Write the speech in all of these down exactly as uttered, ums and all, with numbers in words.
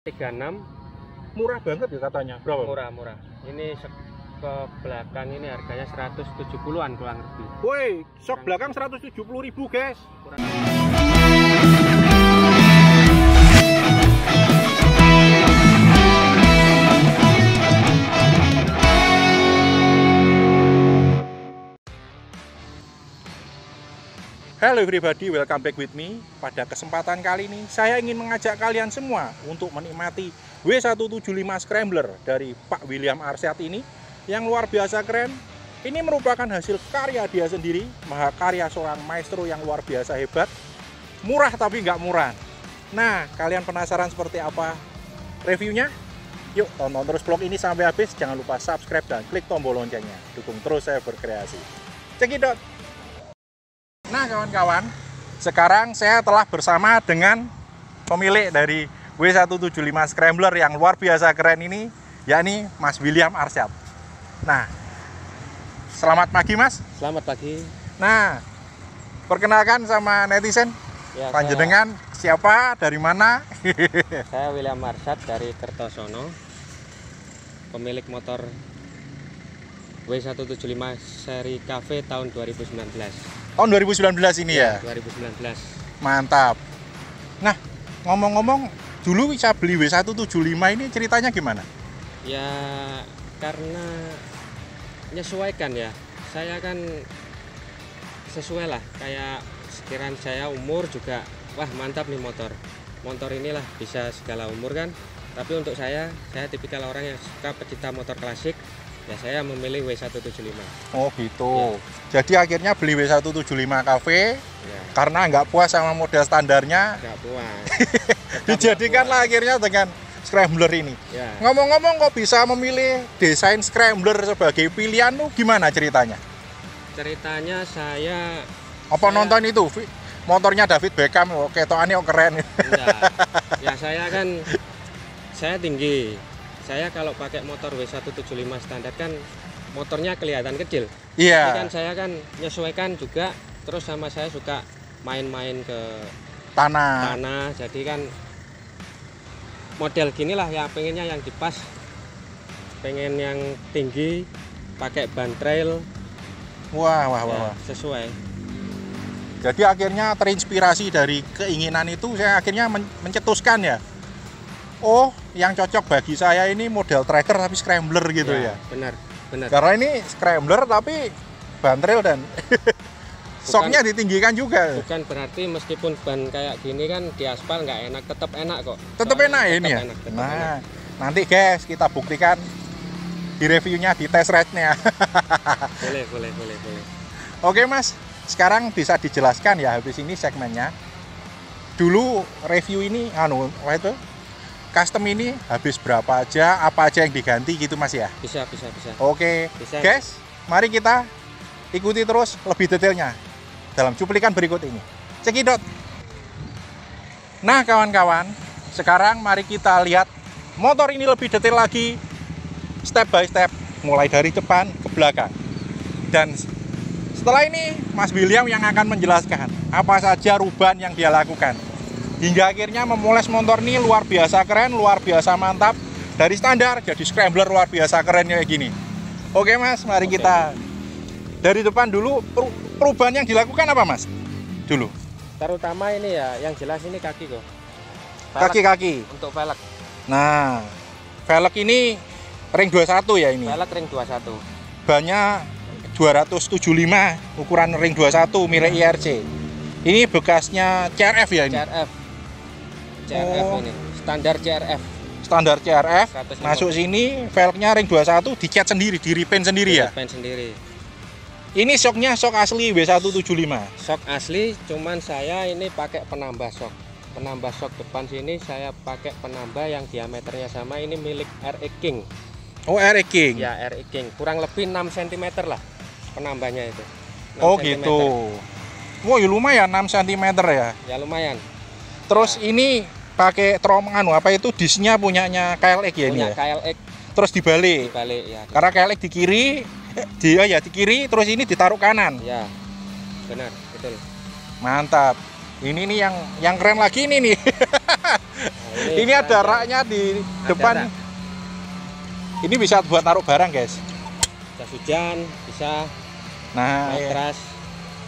tiga puluh enam. Murah banget ya katanya. Berapa? Murah-murah. Ini ke belakang ini harganya seratus tujuh puluhan kurang lebih. Woi, shock belakang seratus tujuh puluh ribu, guys. Kurang. Hello everybody, welcome back with me. Pada kesempatan kali ini, saya ingin mengajak kalian semua untuk menikmati W seratus tujuh puluh lima Scrambler dari Pak William Arsyad ini yang luar biasa keren. Ini merupakan hasil karya dia sendiri, mahakarya seorang maestro yang luar biasa hebat. Murah tapi nggak murah. Nah, kalian penasaran seperti apa reviewnya? Yuk, tonton terus vlog ini sampai habis. Jangan lupa subscribe dan klik tombol loncengnya. Dukung terus saya berkreasi. Cekidot! Nah kawan-kawan, sekarang saya telah bersama dengan pemilik dari W seratus tujuh puluh lima Scrambler yang luar biasa keren ini, yakni Mas William Arsyad. Nah, selamat pagi Mas. Selamat pagi. Nah, perkenalkan sama netizen, ya, panjenengan saya... siapa, dari mana? Saya William Arsyad dari Kertosono, pemilik motor W seratus tujuh puluh lima seri K V tahun dua ribu sembilan belas. Tahun dua ribu sembilan belas ini ya, ya? dua ribu sembilan belas. Mantap. Nah, ngomong-ngomong, dulu bisa beli W seratus tujuh puluh lima ini ceritanya gimana? Ya, karena menyesuaikan ya. Saya kan sesuai lah, kayak sekiranya saya umur juga, wah mantap nih motor. Motor inilah bisa segala umur kan. Tapi untuk saya, saya tipikal orang yang suka pecinta motor klasik. Ya, saya memilih W seratus tujuh puluh lima. Oh gitu ya. Jadi akhirnya beli W seratus tujuh puluh lima K V ya. Karena nggak puas sama model standarnya. Nggak puas. Dijadikanlah akhirnya dengan Scrambler ini ya. Ngomong-ngomong kok bisa memilih desain Scrambler sebagai pilihan tuh gimana ceritanya? Ceritanya saya Apa saya... nonton itu? Motornya David Beckham kok ketokannya kok keren. Enggak. Ya saya kan Saya tinggi. Saya kalau pakai motor W seratus tujuh puluh lima standar kan motornya kelihatan kecil. Iya. Tapi kan saya kan menyesuaikan juga, terus sama saya suka main-main ke tanah. Tanah, jadi kan model ginilah yang pengennya yang dipas. Pengen yang tinggi, pakai ban trail. Wah, wah, wah. Ya, sesuai. Jadi akhirnya terinspirasi dari keinginan itu, saya akhirnya men mencetuskan ya. Oh, yang cocok bagi saya ini model tracker tapi Scrambler gitu ya. Ya? Benar, benar. Karena ini Scrambler tapi ban trail dan shocknya ditinggikan juga. Bukan berarti meskipun ban kayak gini kan di aspal nggak enak, tetap enak kok. Tetap enak ini ya. Enak, nah, enak. Nanti guys kita buktikan di reviewnya, di test ride-nya. Boleh, boleh, boleh, boleh. Oke Mas, sekarang bisa dijelaskan ya habis ini segmennya. Dulu review ini, anu, apa itu? Custom ini habis berapa aja, apa aja yang diganti gitu Mas ya? Bisa, bisa, bisa. Oke, bisa. Guys, mari kita ikuti terus lebih detailnya dalam cuplikan berikut ini. Cekidot! Nah kawan-kawan, sekarang mari kita lihat motor ini lebih detail lagi, step by step, mulai dari depan ke belakang. Dan setelah ini, Mas William yang akan menjelaskan apa saja perubahan yang dia lakukan. Hingga akhirnya memoles motor ini luar biasa keren, luar biasa mantap. Dari standar jadi Scrambler luar biasa kerennya kayak gini. Oke Mas, mari Oke. kita dari depan dulu. Perubahan yang dilakukan apa Mas? Dulu terutama ini ya, yang jelas ini kaki kok. Kaki-kaki untuk velg. Nah, velg ini ring dua puluh satu ya ini? Velg ring dua puluh satu. Bannya dua ratus tujuh puluh lima ukuran ring dua puluh satu milik I R C. Ini bekasnya C R F ya ini? C R F. C R F oh. Ini standar C R F. Standar C R F. seratus lima puluh. Masuk sini velgnya ring dua puluh satu dicat sendiri, di repaint sendiri di ya. Repaint sendiri. Ini shocknya shock asli W seratus tujuh puluh lima. Shock asli, cuman saya ini pakai penambah shock. Penambah shock depan sini saya pakai penambah yang diameternya sama, ini milik R X King. Oh, R X King. Ya, R X King. Kurang lebih enam sentimeter lah penambahnya itu. Oh, centimeter. Gitu. Wah, wow, lumayan enam sentimeter ya. Ya lumayan. Terus nah. Ini pakai tromon anu apa itu disnya punyanya K L X ya. Punya ini ya? K L X. Terus dibalik. Dibalik ya. Karena K L X di kiri, dia ya di kiri, terus ini ditaruh kanan. Ya. Benar, betul. Mantap. Ini nih yang yang keren lagi ini nih. Ini, ini ada raknya di ada, depan. Ada. Ini bisa buat taruh barang, guys. Jas hujan bisa. Nah, matras.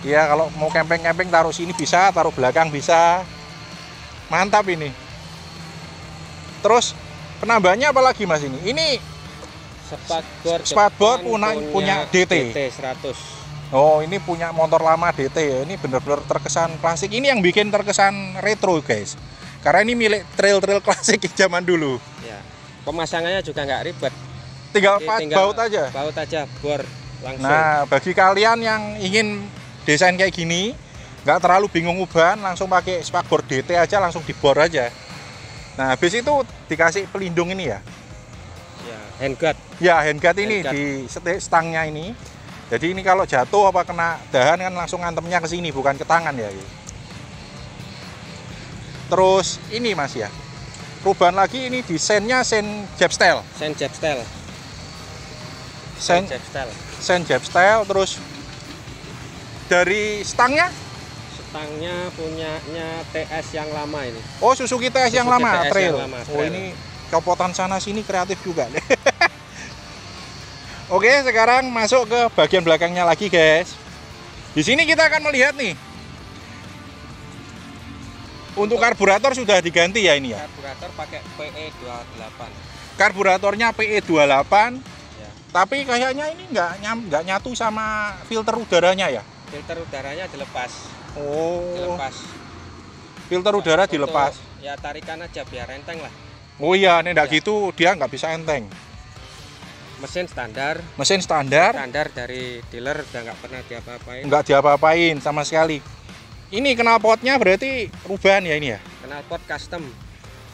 Iya, kalau mau camping-camping taruh sini bisa, taruh belakang bisa. Mantap ini. Terus penambahannya apa lagi, Mas ini? Ini spatboard, spatboard punya, punya D T. D T seratus. Oh, ini punya motor lama D T ya. Ini bener-bener terkesan klasik. Ini yang bikin terkesan retro, guys. Karena ini milik trail-trail klasik zaman dulu. Ya. Pemasangannya juga nggak ribet. Tinggal pat, baut aja. Baut aja, bor langsung. Nah, bagi kalian yang ingin desain kayak gini, nggak terlalu bingung ubahan, langsung pakai spakbor D T aja, langsung dibor aja. Nah, habis itu dikasih pelindung ini ya. Ya, handguard. Ya, handguard ini hand di stangnya ini. Jadi ini kalau jatuh apa kena dahan kan langsung antemnya ke sini, bukan ke tangan ya. Terus ini Mas ya, perubahan lagi ini desainnya sen jabstel. Sen jabstel. Sen jabstel. Sen jabstel. Terus dari stangnya? Stangnya punyanya T S yang lama ini. Oh Suzuki T S Suzuki yang lama. T S trail. Yang lama trail. Oh ini copotan sana sini kreatif juga. Oke, sekarang masuk ke bagian belakangnya lagi, guys. Di sini kita akan melihat nih. Untuk karburator sudah diganti ya ini ya. Karburator pakai P E dua puluh delapan. Karburatornya P E dua puluh delapan. Ya. Tapi kayaknya ini nggak nyam, nggak nyatu sama filter udaranya ya. Filter udaranya dilepas. Oh. Dilepas. Filter udara untuk, dilepas. Ya tarikan aja biar enteng lah. Oh iya, nih ndak ya. Gitu dia nggak bisa enteng. Mesin standar, mesin standar, standar dari dealer udah nggak pernah diapa-apain, nggak diapa-apain sama sekali. Ini knalpotnya berarti perubahan ya ini ya? Knalpot custom.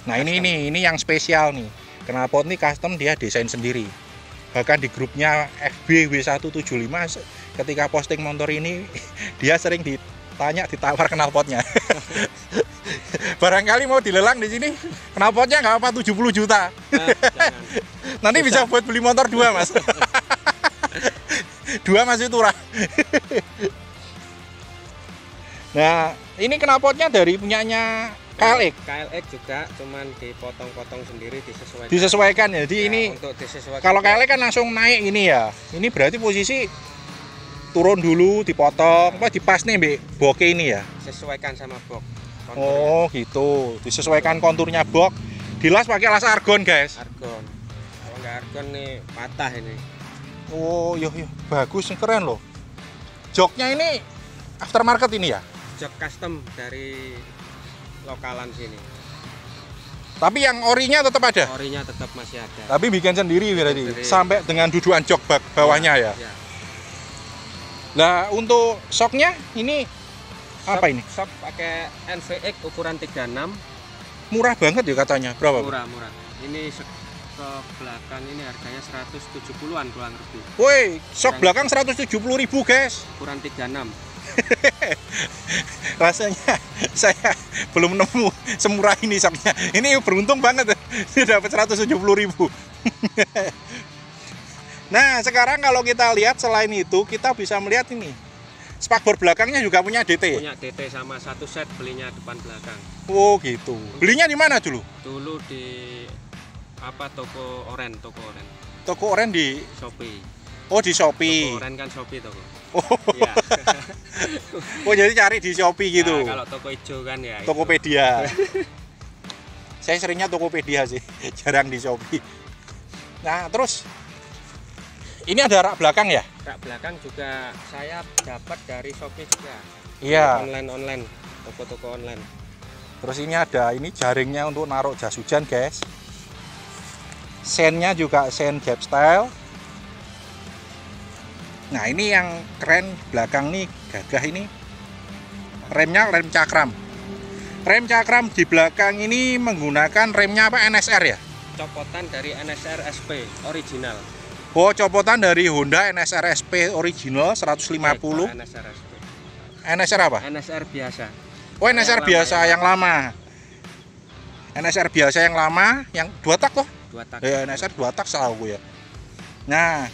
Nah custom. ini ini ini yang spesial nih. Knalpot ini custom dia desain sendiri. Bahkan di grupnya F B W satu tujuh lima ketika posting motor ini dia sering ditanya ditawar knalpotnya. Barangkali mau dilelang di sini, knalpotnya nggak apa tujuh puluh juta. Nah, nanti bisa buat beli motor dua Mas. Dua masih turah. Nah, ini knalpotnya dari punyanya K L X. K L X juga, cuman dipotong-potong sendiri disesuaikan. Disesuaikan ya. Jadi ya, ini disesuaikan. Kalau K L X kan langsung naik ini ya. Ini berarti posisi turun dulu dipotong, apa dipas nih Mbak boke ini ya. Sesuaikan sama box. Konturnya. Oh gitu, disesuaikan konturnya box. Dilas pakai las argon guys. Argon. Kalau nggak argon nih patah ini. Oh yo yo, bagus nih, keren loh. Joknya ini aftermarket ini ya? Jok custom dari lokalan sini. Tapi yang orinya tetap ada? Orinya tetap masih ada. Tapi bikin sendiri berarti. Sendiri. Sampai dengan duduan jok bak bawahnya ya. Ya. Nah untuk soknya ini apa ini? Sok pakai N V X ukuran tiga puluh enam. Murah banget ya katanya. Berapa? Murah-murah. Ini ke belakang ini harganya seratus tujuh puluhan kurang lebih. Woi, sok belakang seratus tujuh puluh ribu, guys. Ukuran tiga puluh enam. Rasanya saya belum nemu semurah ini soknya. Ini beruntung banget. Sudah dapat seratus tujuh puluh ribu. Nah, sekarang kalau kita lihat selain itu, kita bisa melihat ini. Spakbor belakangnya juga punya D T. Punya D T sama satu set belinya depan belakang. Oh gitu. Belinya di mana dulu? Dulu di apa toko oren, toko oren. Toko oren di Shopee. Oh di Shopee. Toko oren kan Shopee toko. Oh. Ya. Oh jadi cari di Shopee gitu. Nah, kalau toko hijau kan ya. Tokopedia. Saya seringnya Tokopedia sih, jarang di Shopee. Nah terus. Ini ada rak belakang ya? Rak belakang juga saya dapat dari Shopee juga. Iya. Online-online, toko-toko online. Terus ini ada ini jaringnya untuk naruh jas hujan, guys. Sennya juga sen jabstel. Nah, ini yang keren belakang nih, gagah ini. Remnya rem cakram. Rem cakram di belakang ini menggunakan remnya apa N S R ya? Copotan dari N S R S P original. Oh, copotan dari Honda N S R S P original seratus lima puluh. N S R S P. N S R apa? N S R biasa. Oh, N S R biasa yang lama. N S R biasa yang lama, yang dua tak toh? Dua tak. Ya, N S R dua tak setahu ya. Nah,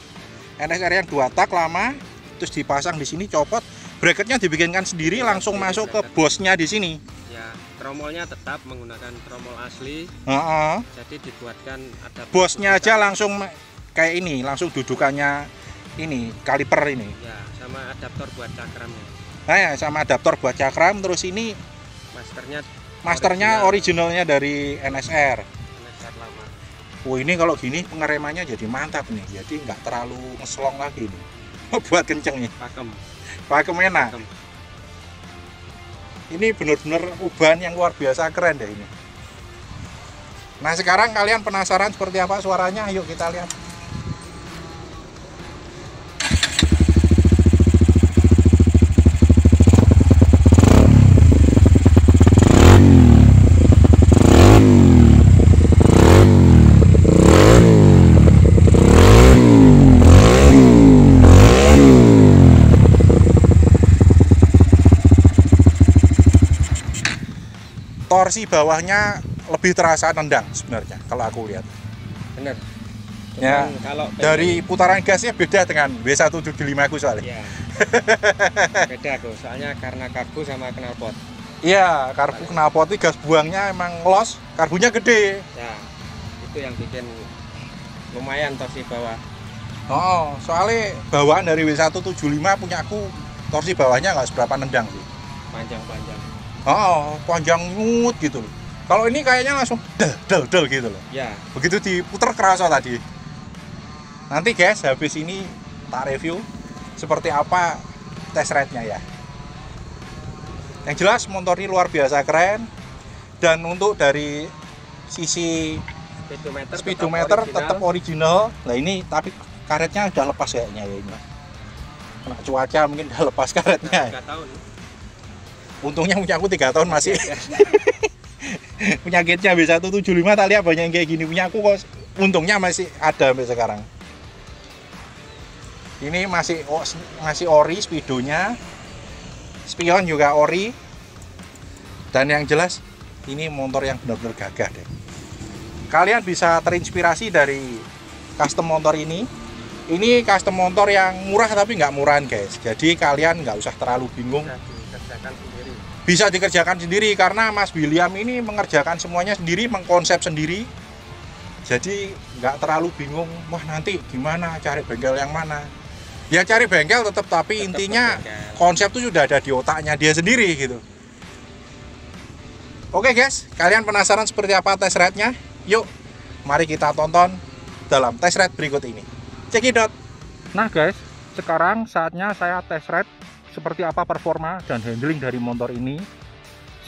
N S R yang dua tak lama terus dipasang di sini copot, Bracketnya dibikinkan sendiri, ya, langsung ya, masuk bracket ke bosnya di sini. Ya, tromolnya tetap menggunakan tromol asli. Uh-uh. Jadi dibuatkan ada bosnya aja langsung kayak ini, langsung dudukannya ini kaliper ini. Ya, sama adaptor buat cakramnya. Nah, ya, sama adaptor buat cakram. Terus ini masternya, masternya original. Originalnya dari N S R. N S R lama. Oh, ini kalau gini pengeremannya jadi mantap nih. Jadi nggak terlalu ngeslong lagi nih. Buat kencengnya. Pakem. Pakem enak. Pakem. Ini benar-benar ubahan yang luar biasa, keren deh ini. Nah, sekarang kalian penasaran seperti apa suaranya? Yuk kita lihat. Torsi bawahnya lebih terasa nendang sebenarnya kalau aku lihat. Benar. Ya, kalau dari pengen... putaran gasnya beda dengan W satu tujuh lima aku soalnya. Ya. Beda aku, soalnya karena karbu sama knalpot. Iya, karbu knalpot itu gas buangnya emang los, karbunya gede. Ya, itu yang bikin lumayan torsi bawah. Oh, soalnya bawaan dari W satu tujuh lima punya aku torsi bawahnya nggak seberapa nendang sih. Panjang-panjang. Oh, panjang nyut gitu loh. Kalau ini kayaknya langsung del del del gitu loh. Ya. Begitu diputer kerasa tadi. Nanti guys, habis ini tak review seperti apa test ride-nya ya. Yang jelas motor ini luar biasa keren. Dan untuk dari sisi speedometer, speedometer tetap original. Nah ini tapi karetnya udah lepas kayaknya ya ini. Kena cuaca mungkin udah lepas karetnya. tiga tahun. Untungnya punya aku tiga tahun masih. Penyakitnya W satu tujuh lima tak lihat banyak yang kayak gini, punya aku kok untungnya masih ada sampai sekarang. Ini masih masih ori speedonya. Spion juga ori. Dan yang jelas ini motor yang benar-benar gagah deh. Kalian bisa terinspirasi dari custom motor ini. Ini custom motor yang murah tapi nggak murahan guys. Jadi kalian nggak usah terlalu bingung. Sendiri. Bisa dikerjakan sendiri karena Mas William ini mengerjakan semuanya sendiri, mengkonsep sendiri. Jadi nggak terlalu bingung, wah nanti gimana cari bengkel yang mana. Ya cari bengkel tetap, tapi tetap intinya bengkel. Konsep itu sudah ada di otaknya dia sendiri gitu. Oke guys, kalian penasaran seperti apa test ride-nya? Yuk, mari kita tonton dalam test ride berikut ini. Cekidot. Nah guys, sekarang saatnya saya test ride seperti apa performa dan handling dari motor ini.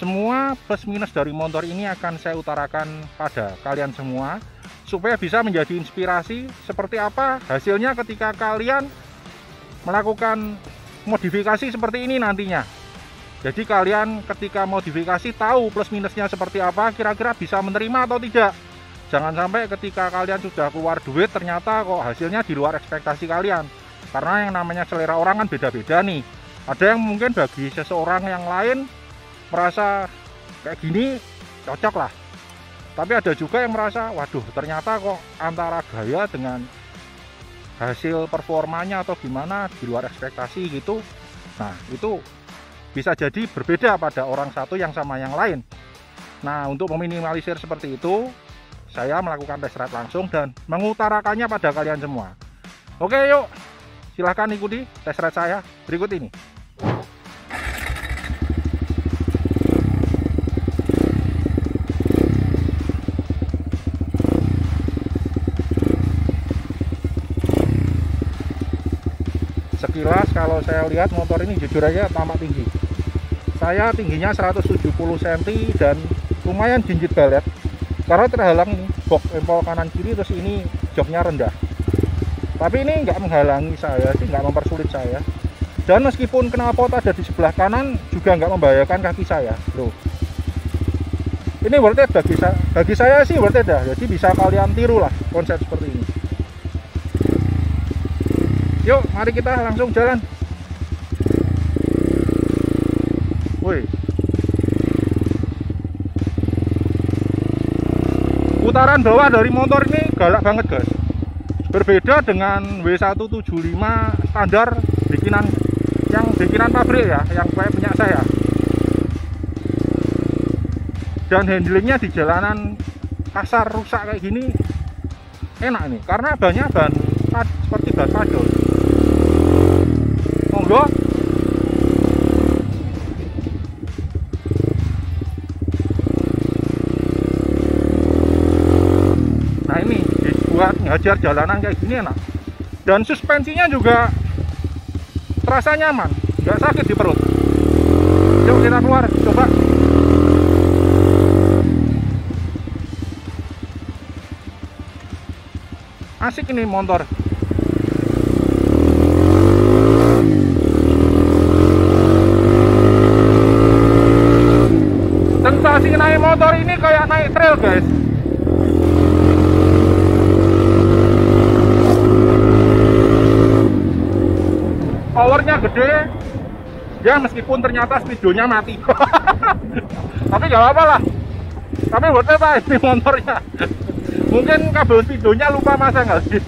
Semua plus minus dari motor ini akan saya utarakan pada kalian semua supaya bisa menjadi inspirasi seperti apa hasilnya ketika kalian melakukan modifikasi seperti ini nantinya. Jadi kalian ketika modifikasi tahu plus minusnya seperti apa, kira-kira bisa menerima atau tidak. Jangan sampai ketika kalian sudah keluar duit ternyata kok hasilnya di luar ekspektasi kalian. Karena yang namanya selera orang kan beda-beda nih. Ada yang mungkin bagi seseorang yang lain merasa kayak gini cocok lah. Tapi ada juga yang merasa, waduh ternyata kok antara gaya dengan hasil performanya atau gimana di luar ekspektasi gitu. Nah itu bisa jadi berbeda pada orang satu yang sama yang lain. Nah untuk meminimalisir seperti itu, saya melakukan test ride langsung dan mengutarakannya pada kalian semua. Oke yuk, silahkan ikuti test ride saya berikut ini. Sekilas kalau saya lihat motor ini jujur aja tampak tinggi. Saya tingginya seratus tujuh puluh sentimeter dan lumayan jinjit balet karena terhalang ini box empol kanan kiri, terus ini joknya rendah. Tapi ini nggak menghalangi saya sih, nggak mempersulit saya. Dan meskipun knalpot ada di sebelah kanan juga nggak membahayakan kaki saya, bro. Ini worth it bagi saya, bagi saya sih worth it dah. Jadi bisa kalian tiru lah konsep seperti ini. Yuk, mari kita langsung jalan. Woi, putaran bawah dari motor ini galak banget guys. Berbeda dengan W satu tujuh lima standar bikinan yang bikinan pabrik ya, yang kayak punya saya. Dan handlingnya di jalanan kasar rusak kayak gini enak nih, karena banyak ban pad, seperti ban padul. Monggo. Nah ini dibuat ngajar jalanan kayak gini enak. Dan suspensinya juga terasa nyaman, nggak sakit di perut. Yuk kita keluar coba. Asik ini motor. Sensasi naik motor ini kayak naik trail, guys. Powernya gede. Ya meskipun ternyata speedonya mati. Tapi nggak apa-apa lah. Tapi buat apa ini motornya? Mungkin kabel videonya lupa masang nggak sih?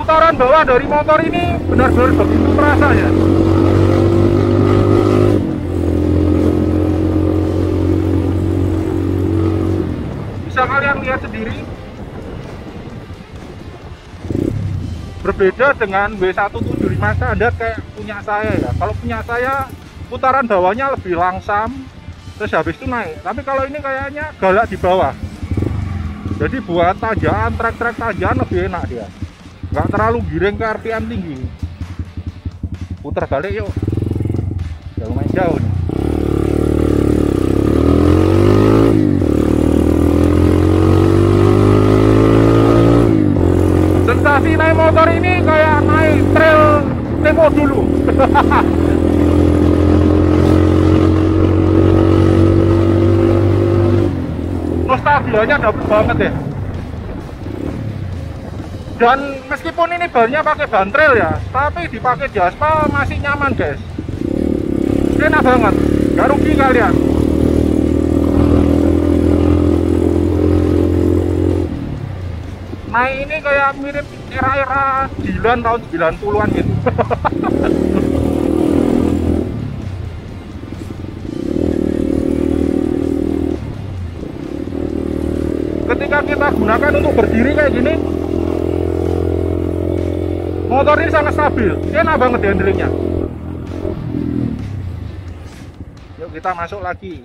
Putaran bawah dari motor ini benar-benar begitu terasa ya. Bisa kalian lihat sendiri. Berbeda dengan W satu tujuh lima standar kayak punya saya ya. Kalau punya saya putaran bawahnya lebih langsam, terus habis itu naik. Tapi kalau ini kayaknya galak di bawah. Jadi buat tajaan, trek-trek tajaan lebih enak dia. Nggak terlalu giring ke R P M tinggi. Putar balik yuk. Udah lumayan jauh nih. Sensasi naik motor ini kayak naik trail tempo dulu. Nostalgianya dapet banget ya. Dan meskipun ini bannya pakai ban trail ya, tapi dipakai di aspal masih nyaman guys. Enak banget, gak rugi kalian. Nah ini kayak mirip era-era Dilan tahun sembilan puluhan gitu. Ketika kita gunakan untuk berdiri kayak gini, motor ini sangat stabil, enak banget handlingnya. Yuk kita masuk lagi.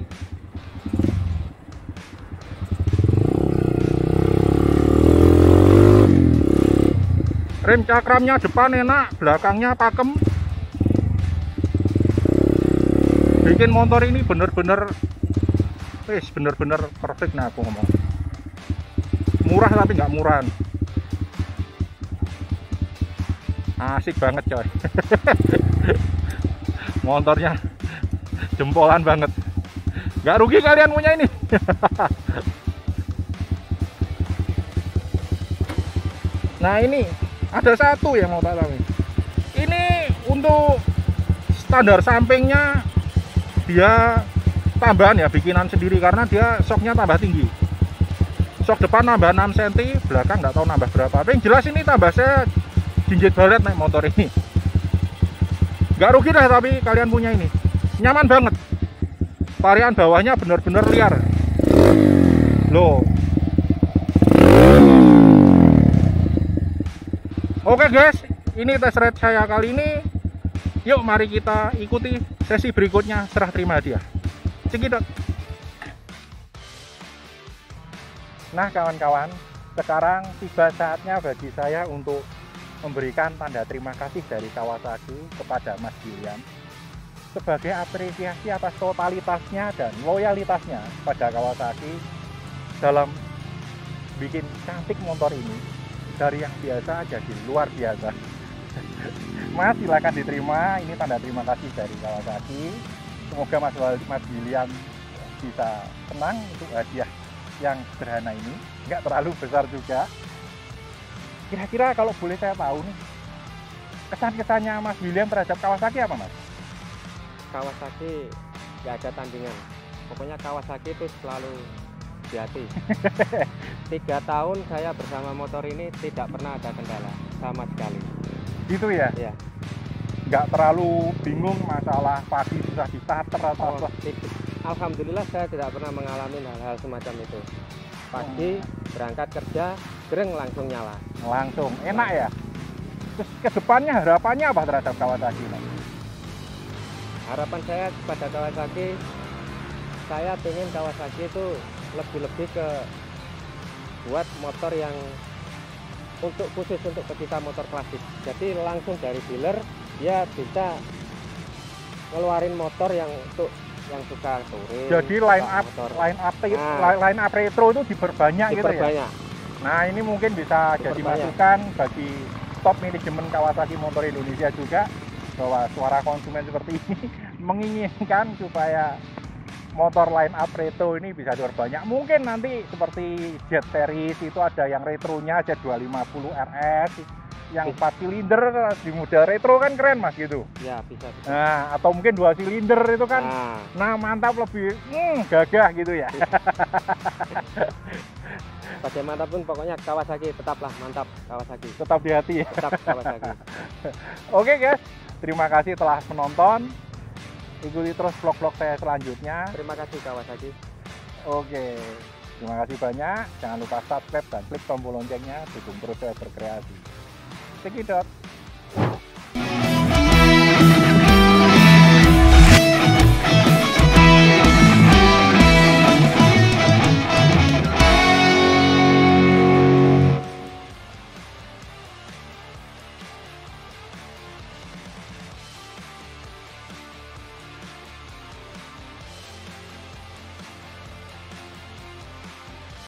Rem cakramnya depan enak, belakangnya pakem. Bikin motor ini bener-bener wis bener-bener perfect. Nah aku ngomong murah tapi nggak murahan. Asik banget coy. Motornya jempolan banget, nggak rugi kalian punya ini. Nah ini ada satu yang mau tak tahu. Ini untuk standar sampingnya dia tambahan ya, bikinan sendiri karena dia shocknya tambah tinggi. Shock depan tambah enam sentimeter, belakang nggak tahu nambah berapa. Tapi yang jelas ini tambah saya jinjit balet naik motor ini. Nggak rugi lah tapi kalian punya ini. Nyaman banget. Varian bawahnya benar-benar liar. Loh. Oke guys, ini tes ride saya kali ini. Yuk mari kita ikuti sesi berikutnya serah terima hadiah. Cekidot. Nah kawan-kawan, sekarang tiba saatnya bagi saya untuk memberikan tanda terima kasih dari Kawasaki kepada Mas William sebagai apresiasi atas totalitasnya dan loyalitasnya pada Kawasaki dalam bikin cantik motor ini. Dari yang biasa jadi luar biasa. Mas silakan diterima, ini tanda terima kasih dari Kawasaki. Semoga Mas, Mas William bisa senang untuk hadiah yang sederhana ini, nggak terlalu besar juga. Kira-kira kalau boleh saya tahu nih, kesan-kesannya Mas William terhadap Kawasaki apa Mas? Kawasaki nggak ada tandingan, pokoknya Kawasaki itu selalu hati-hati. Tiga tahun saya bersama motor ini tidak pernah ada kendala sama sekali. Itu ya? Iya. Nggak terlalu bingung masalah pagi susah di starter atau oh, apa? Alhamdulillah saya tidak pernah mengalami hal-hal semacam itu. Pagi oh. berangkat kerja, gereng langsung nyala. Langsung, enak ya? Terus kedepannya harapannya apa terhadap Kawasaki? Harapan saya pada Kawasaki, saya pengen Kawasaki itu lebih-lebih ke buat motor yang untuk khusus untuk pecinta motor klasik. Jadi langsung dari dealer dia bisa ngeluarin motor yang untuk yang suka touring. Jadi line up line up nah, line up retro itu diperbanyak, diperbanyak gitu ya. Nah, ini mungkin bisa diperbanyak. Jadi masukan bagi top manajemen Kawasaki Motor Indonesia juga bahwa suara konsumen seperti ini menginginkan supaya motor line up retro ini bisa diperbanyak. Mungkin nanti seperti Jet Series itu ada yang retronya Jet dua lima nol R S yang empat silinder di muda retro kan keren mas gitu. Ya bisa. bisa. Nah, atau mungkin dua silinder itu kan, nah, nah mantap lebih hmm, gagah gitu ya. Bagaimanapun pokoknya Kawasaki tetaplah mantap Kawasaki. Tetap di hati ya. Tetap Kawasaki. Oke guys, terima kasih telah menonton. Ikuti terus vlog-vlog saya selanjutnya. Terima kasih Kawasaki. Oke, terima kasih banyak. Jangan lupa subscribe dan klik tombol loncengnya, dukung terus saya berkreasi. Check it out.